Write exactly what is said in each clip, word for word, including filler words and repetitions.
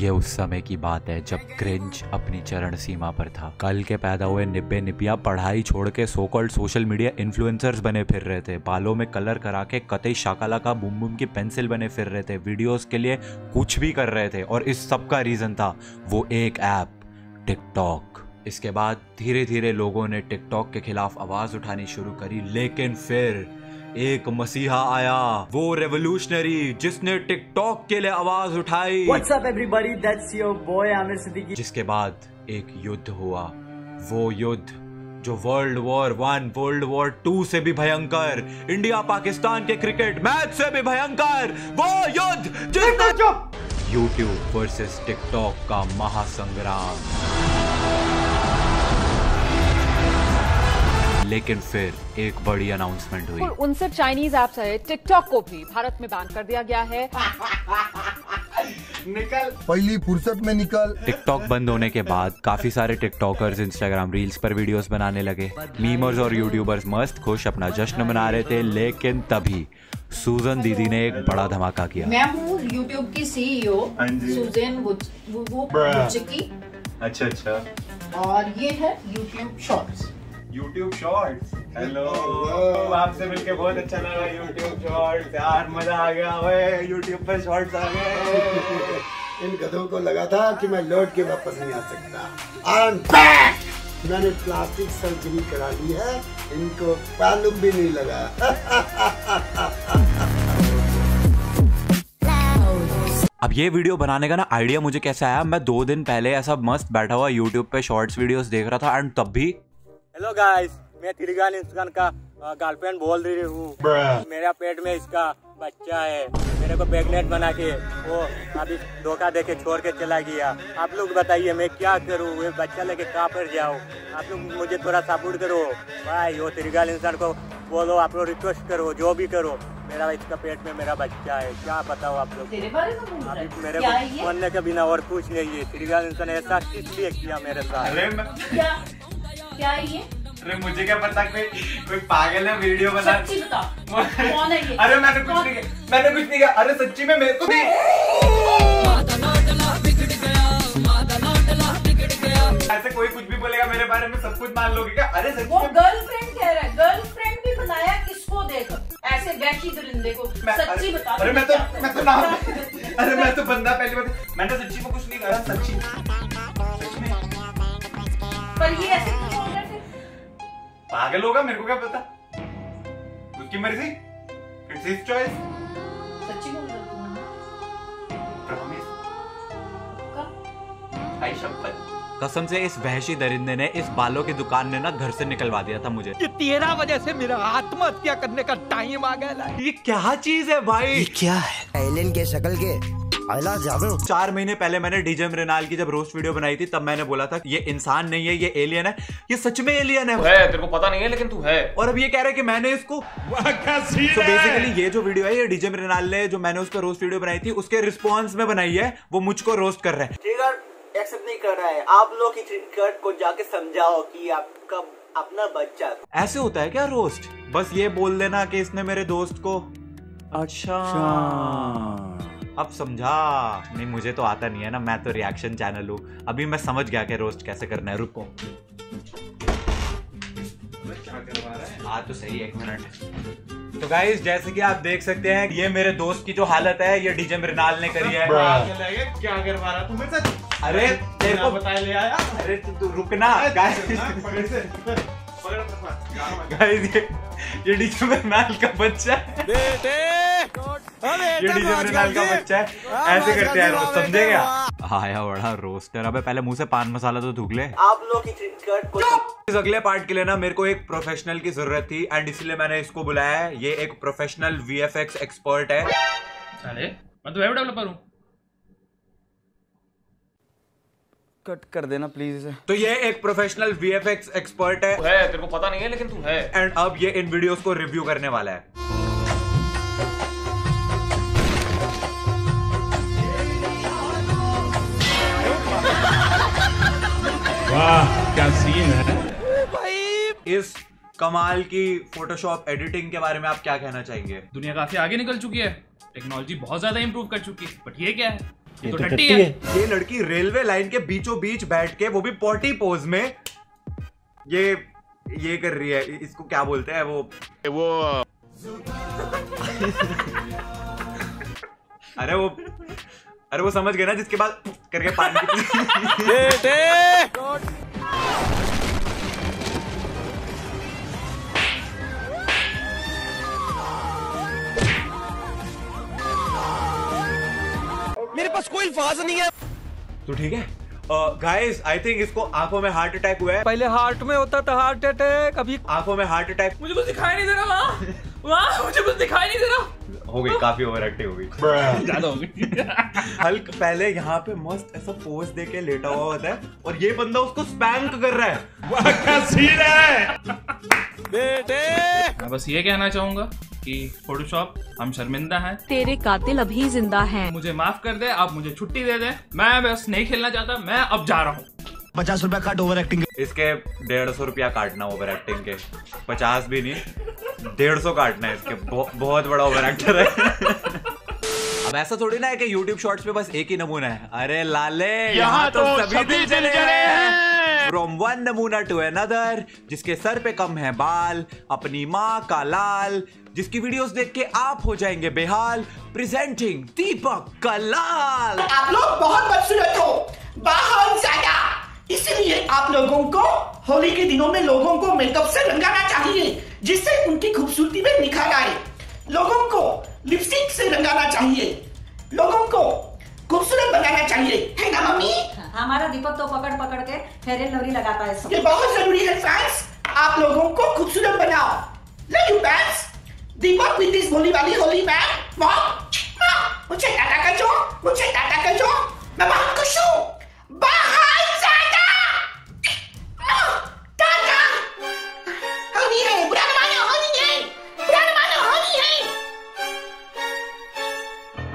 ये उस समय की बात है जब क्रिंज अपनी चरण सीमा पर था। कल के पैदा हुए निब्बे निपिया पढ़ाई छोड़ के so called social media influencers बने फिर रहे थे, बालों में कलर करा के कतई शाकाला का बुम बुम की पेंसिल बने फिर रहे थे, वीडियोस के लिए कुछ भी कर रहे थे। और इस सब का रीजन था वो एक ऐप टिकटॉक। इसके बाद धीरे धीरे लोगों ने टिकटॉक के खिलाफ आवाज उठानी शुरू करी, लेकिन फिर एक मसीहा आया, वो रेवोल्यूशनरी जिसने टिकटॉक के लिए आवाज उठाई। What's up everybody? That's your boy Aamir Siddiqui. जिसके बाद एक युद्ध हुआ, वो युद्ध जो world war one world war two से भी भयंकर, इंडिया पाकिस्तान के क्रिकेट मैच से भी भयंकर, वो युद्ध जिसने यूट्यूब वर्सेस टिकटॉक का महासंग्राम। लेकिन फिर एक बड़ी अनाउंसमेंट हुई, उनसे चाइनीज ऐप से टिकटॉक को भी भारत में बैन कर दिया गया है। निकल पहली फुर्सत में निकल। टिकटॉक बंद होने के बाद काफी सारे टिकटॉकर्स इंस्टाग्राम रील्स पर वीडियोस बनाने लगे। मीमर्स और यूट्यूबर्स मस्त खुश अपना जश्न मना रहे थे, लेकिन तभी सूजन दीदी ने एक बड़ा धमाका किया। मैं हूँ यूट्यूब की सीईओ सूजन की। अच्छा अच्छा। और ये है YouTube shorts. YouTube Shorts, hello, आपसे मिलके बहुत अच्छा लगा। YouTube Shorts यार मजा आ गया, YouTube पे Shorts आ गए। इन गधों को लगा था कि मैं लौट के वापस नहीं आ सकता। I'm back! मैंने प्लास्टिक सर्जरी करा ली है, इनको ताल्लुक भी नहीं लगा। अब ये वीडियो बनाने का ना आइडिया मुझे कैसे आया, मैं दो दिन पहले ऐसा मस्त बैठा हुआ YouTube पे Shorts वीडियोस देख रहा था एंड तब भी। हेलो गाइस, मैं ट्रिगर्ड इंसान का गर्लफ्रेंड बोल रही हूँ। मेरा पेट में इसका बच्चा है, मेरे को प्रेग्नेंट बना के वो अभी धोखा देके छोड़ के चला गया। आप लोग बताइए मैं क्या करूँ, ये बच्चा लेके कहाँ पर जाऊँ? आप लोग मुझे थोड़ा सपोर्ट करो भाई, वो ट्रिगर्ड इंसान को बोलो, आप लोग रिक्वेस्ट करो, जो भी करो, मेरा इसका पेट में मेरा बच्चा है। क्या बताओ आप लोग, मेरे को बोलने के बिना और कुछ नहीं है। ट्रिगर्ड इंसान ऐसा इसलिए किया मेरे साथ। क्या ये? अरे मुझे क्या पता, कोई कोई पागल है वीडियो बना। सच्ची बता कौन है ये? अरे मैंने कुछ नहीं किया, मैंने कुछ नहीं किया। अरे सच्ची में मेरे को भी ऐसे कोई कुछ भी बोलेगा मेरे बारे में सब कुछ मान लोगे क्या? अरे सच्ची वो गर्लफ्रेंड कह रहा है, गर्लफ्रेंड भी बनाया किसको देखकर ऐसे वैसी दरिंदे को। सच्ची बता। अरे मैं तो मैं तो नाम अरे मैं तो बंदा पहली बार, मैंने सच्ची में कुछ नहीं करा। सच्ची पर ये ऐसे पागल होगा, मेरे को क्या पता, उसकी मर्जी, इट्स हिज चॉइस। सच्ची बोल रहा हूं, प्रॉमिस का आई शपथ। कसम से इस वहशी दरिंदे ने, इस बालों की दुकान ने ना घर से निकलवा दिया था मुझे। ये तेरह वजह से मेरा आत्महत्या करने का टाइम आ गया। ये क्या चीज है भाई, ये क्या है? एलियन के शक्ल के चार महीने पहले मैंने डीजे मृणाल की जब रोस्ट वीडियो बनाई थी, तब मैंने बोला था ये इंसान नहीं है, ये एलियन है। ये सच में एलियन है, है तेरे को पता नहीं है लेकिन तू है। और अब ये कह रहा है कि मैंने इसको so बेसिकली ये जो वीडियो है ये डीजे मृणाल ने जो मैंने उसको रोस्ट वीडियो बनाई थी उसके रिस्पॉन्स में बनाई है, वो मुझको रोस्ट कर रहे हैं। एक्सेप्ट नहीं कर रहा है। आप लोग ट्रिगर्ड को जाके समझाओ कि आपका अपना बच्चा। ऐसे होता है क्या रोस्ट? बस ये बोल देना कि इसने मेरे दोस्त को। अच्छा अब समझा। नहीं मुझे तो आता नहीं है ना, मैं तो रिएक्शन चैनल हूँ। अभी मैं समझ गया कि रोस्ट कैसे करना है। रुको क्या करवा रहा है? हाँ तो सही, एक मिनट। तो गाइस जैसे कि आप देख सकते हैं ये मेरे दोस्त की जो हालत है ये डीजे मृणाल ने करी है। क्या करवा रहा तू मेरे साथ? अरे तेरे को बता ले आया। अरे तू रुकना गाइस, ये डीजे मृणाल का बच्चा है। ये डीजे मृणाल का बच्चा है, ऐसे करते हैं रोस्ट, समझेगा? आया बड़ा रोस्टर। अबे पहले मुंह से पान मसाला तो थूक ले। आप लोग इस अगले पार्ट के लिए ना मेरे को एक प्रोफेशनल की जरूरत थी एंड इसलिए मैंने इसको बुलाया है। ये एक प्रोफेशनल वीएफएक्स एक्सपर्ट है। अरे मैं तो वेब डेवलपर हूँ। कट कर देना प्लीज। तो ये एक प्रोफेशनल वीएफएक्स एक्सपर्ट है, है तेरे को पता नहीं है लेकिन तू है। एंड अब ये इन वीडियोस को रिव्यू करने वाला है। वाह क्या सीन है भाई। इस कमाल की फोटोशॉप एडिटिंग के बारे में आप क्या कहना चाहेंगे? दुनिया काफी आगे निकल चुकी है, टेक्नोलॉजी बहुत ज्यादा इंप्रूव कर चुकी है, बट ये क्या है? ये तो टट्टी है। ये लड़की रेलवे लाइन के बीचों बीच बैठ के, वो भी पॉटी पोज में, ये ये कर रही है। इसको क्या बोलते हैं वो वो अरे वो अरे वो समझ गए ना, जिसके बाद करके पानी मेरे पास कोई अल्फाज नहीं है। तो ठीक है गाइस, आई थिंक इसको आंखों में हार्ट अटैक हुआ है। पहले हार्ट में होता था हार्ट अटैक, अभी आंखों में हार्ट अटैक। मुझे कुछ दिखाई नहीं दे रहा। वाह मुझे कुछ दिखाई नहीं दे रहा। हो गई काफी ओवरएक्टिंग हो गई, ज्यादा हो गई। हल्क पहले यहाँ पे मस्त ऐसा पोज दे के लेटा हुआ होता है और ये बंदा उसको स्पैंक कर रहा है। क्या सीन है बेटे। मैं बस ये कहना चाहूंगा कि फोटोशॉप, हम शर्मिंदा हैं, तेरे कातिल अभी जिंदा हैं। मुझे माफ कर दे, आप मुझे छुट्टी दे दे, मैं बस नहीं खेलना चाहता, मैं अब जा रहा हूँ। पचास रुपया काट ओवर एक्टिंग के। इसके डेढ़ सौ रुपया काटना ओवर एक्टिंग के, पचास भी नहीं डेढ़ सौ काटना है इसके। बहु, बहुत बड़ा ओवर एक्टर है। अब ऐसा थोड़ी ना है कि यूट्यूब शॉर्ट्स पे बस एक ही नमूना है। अरे लाले यहाँ तो सभी दिल चले हैं। From one नमूना to another, जिसके सर पे कम है बाल, अपनी माँ का लाल, जिसकी वीडियोस देख के आप हो जाएंगे बेहाल, प्रेजेंटिंग दीपक कलाल। आप लोग बहुत बदसूरत हो, बहुत ज़्यादा, इसलिए आप लोगों को होली के दिनों में लोगों को मेकअप से रंगाना चाहिए, जिससे उनकी खूबसूरती में निखार आए। लोगों को लिपस्टिक से रंगाना चाहिए, लोगों को खूबसूरत बनाना चाहिए, है ना मम्मी? हमारा दीपक तो पकड़ पकड़ के फेयर एंड लवली लगाता है। ये बहुत जरूरी है फ्रेंड्स, आप लोगों को खूबसूरत बनाओ। Love you friends. Deepak with this Holi वाली होली मैम। मॉम मुझे टाटा कर दो, मुझे टाटा कर दो, मैं बहुत खुश हूँ। बाहर जाता टाटा होली है, बुरा ना मानो होली है, बुरा ना मानो होली है।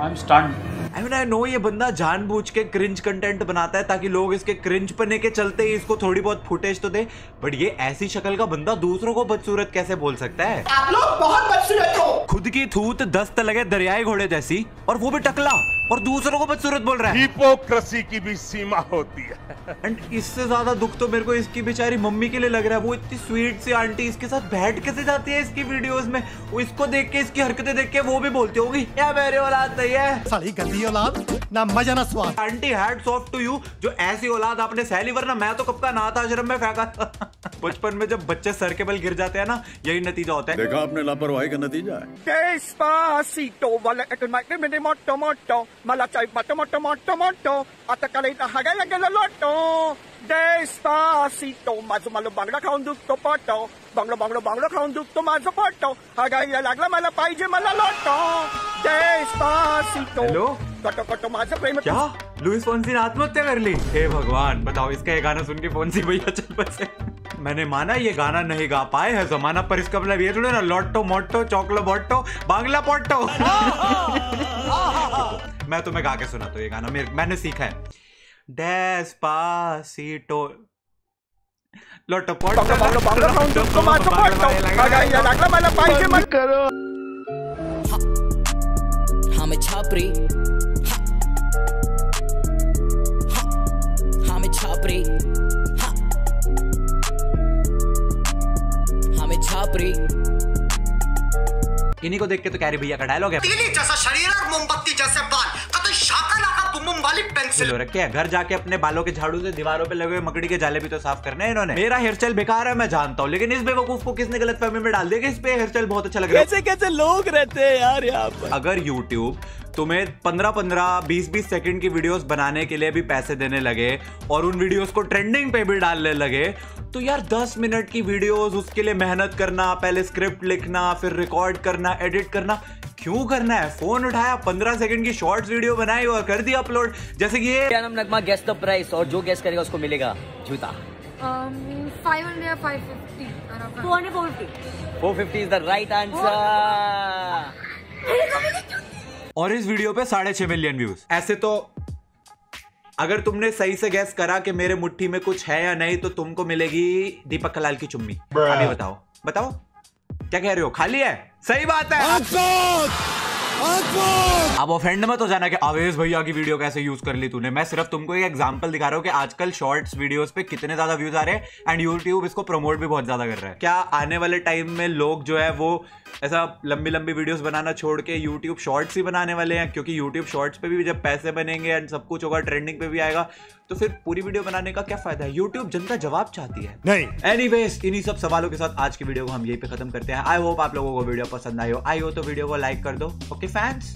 I am stunned. I mean, I know ये बंदा जानबूझ के क्रिंज कंटेंट बनाता है ताकि लोग इसके क्रिंज पने के चलते ही इसको थोड़ी बहुत फुटेज तो दे, बट ये ऐसी शक्ल का बंदा दूसरों को बदसूरत कैसे बोल सकता है? आप लोग बहुत बदसूरत हो। खुद की थूत दस्त लगे दरियाई घोड़े जैसी, और वो भी टकला, और दूसरों को बदसूरत बोल रहा है। हिपोक्रेसी की भी सीमा होती है। एंड इससे ज्यादा दुख तो मेरे को इसकी बेचारी मम्मी के लिए लग रहा है। वो इतनी स्वीट सी आंटी इसके साथ बैठ कैसे जाती है इसकी वीडियोस में, वो इसको देख के, इसकी हरकतें देख के वो भी बोलती होगी क्या मेरे औलाद नहीं है, सारी गंदी औलाद, ना मजा ना स्वाद। Aunty hats off to you, जो ऐसी औलाद आपने सहली, वरना मैं तो कब का अनाथ आश्रम में फेंका था। बचपन में जब बच्चे सर के बल गिर जाते हैं ना, यही नतीजा होता है। देखा आपने, लापरवाही का नतीजा है। मला डेस्पासिटो माझं मला बांगडा खाऊन दुखतो पाटो, बांगडो बांगडो बांगडो खाऊन दुखतो माझं पाटो, हागायला लागला मला पाहिजे मला लोटो डेस्पासिटो। हेलो कटो कटो माझं प्रेम। क्या लुईस फोंसी ने आत्महत्या कर ली? हे भगवान बताओ, इसका ये गाना सुन के फोंसी भैया चल बसे। मैंने माना ये गाना नहीं गा पाए है जमाना, पर इसका मतलब ये थोड़ा ना लोटो मोटो चॉकलो बोटो बांगला पोटो। मैं तुम्हें गा के सुनाता हूँ ये गाना, मेरे मैंने सीखा है। डेस्पासिटो लोटो पोटो बांगलो बांगलो खाऊं दुखतो माझं पाटो, हागायला लागला मला पाहिजे मला करो। हम छापरी हम छापरी छापरी। इन्हीं को देख के तो कैरी भैया का डायलॉग है, तीली जैसा शरीर और मोमबत्ती जैसे बाल, कतई शाका लाका बुमबुम वाली पेंसिल। रखे घर जाके अपने बालों के झाड़ू से दीवारों पे लगे हुए मकड़ी के जाले भी तो साफ करने हैं इन्होंने। मेरा हेयर स्टाइल बेकार है मैं जानता हूँ, लेकिन इस बेवकूफ को किसने गलत फहमी में डाल दिया कि इस पे हेयर स्टाइल बहुत अच्छा लग रहा है। कैसे कैसे लोग रहते हैं यार यहाँ पर। अगर यूट्यूब तुम्हें पंद्रह पंद्रह बीस बीस सेकंड की वीडियोस बनाने के लिए भी पैसे देने लगे और उन वीडियोस को ट्रेंडिंग पे भी डालने लगे, तो यार दस मिनट की वीडियोस, उसके लिए मेहनत करना, पहले स्क्रिप्ट लिखना, फिर रिकॉर्ड करना, एडिट करना, क्यों करना है? फोन उठाया, पंद्रह सेकंड की शॉर्ट्स वीडियो बनाई और कर दी अपलोड। जैसे कि ये क्या नाम नगमा, गेस द प्राइस, और जो गेस करेगा उसको मिलेगा जूता। Four fifty is the right answer. और इस वीडियो पे साढ़े छह मिलियन व्यूज। ऐसे तो अगर तुमने सही से गैस करा कि मेरे मुट्ठी में कुछ है या नहीं, तो तुमको मिलेगी दीपक कलाल की चुम्मी। अभी बताओ बताओ क्या कह रहे हो, खाली है? सही बात है। अब ऑफेंड में तो जाना कि आवेश भैया की वीडियो कैसे यूज कर ली तूने। मैं सिर्फ तुमको एक एग्जांपल दिखा रहा हूँ कि आजकल शॉर्ट्स वीडियोस पे कितने ज्यादा व्यूज आ रहे हैं एंड यूट्यूब इसको प्रमोट भी बहुत ज्यादा कर रहा है। क्या आने वाले टाइम में लोग जो है वो ऐसा लंबी लंबी वीडियोस बनाना छोड़ के यूट्यूब शॉर्ट्स ही बनाने वाले हैं? क्योंकि यूट्यूब शॉर्ट्स पे भी जब पैसे बनेंगे एंड सब कुछ होगा, ट्रेंडिंग पे भी आएगा, तो फिर पूरी वीडियो बनाने का क्या फायदा है? यूट्यूब जनता जवाब चाहती है नहीं। एनीवेज, इन्हीं सब सवालों के साथ आज की वीडियो को हम यहीं पे खत्म करते हैं। आई होप आप लोगों को वीडियो पसंद आई हो। आई हो तो वीडियो को लाइक कर दो। ओके फैंस,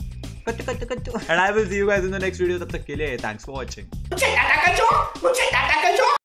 कच्चू कच्चू कच्चू। And I will see you guys in the next video. तब तक के लिए थैंक्स फॉर वाचिंग।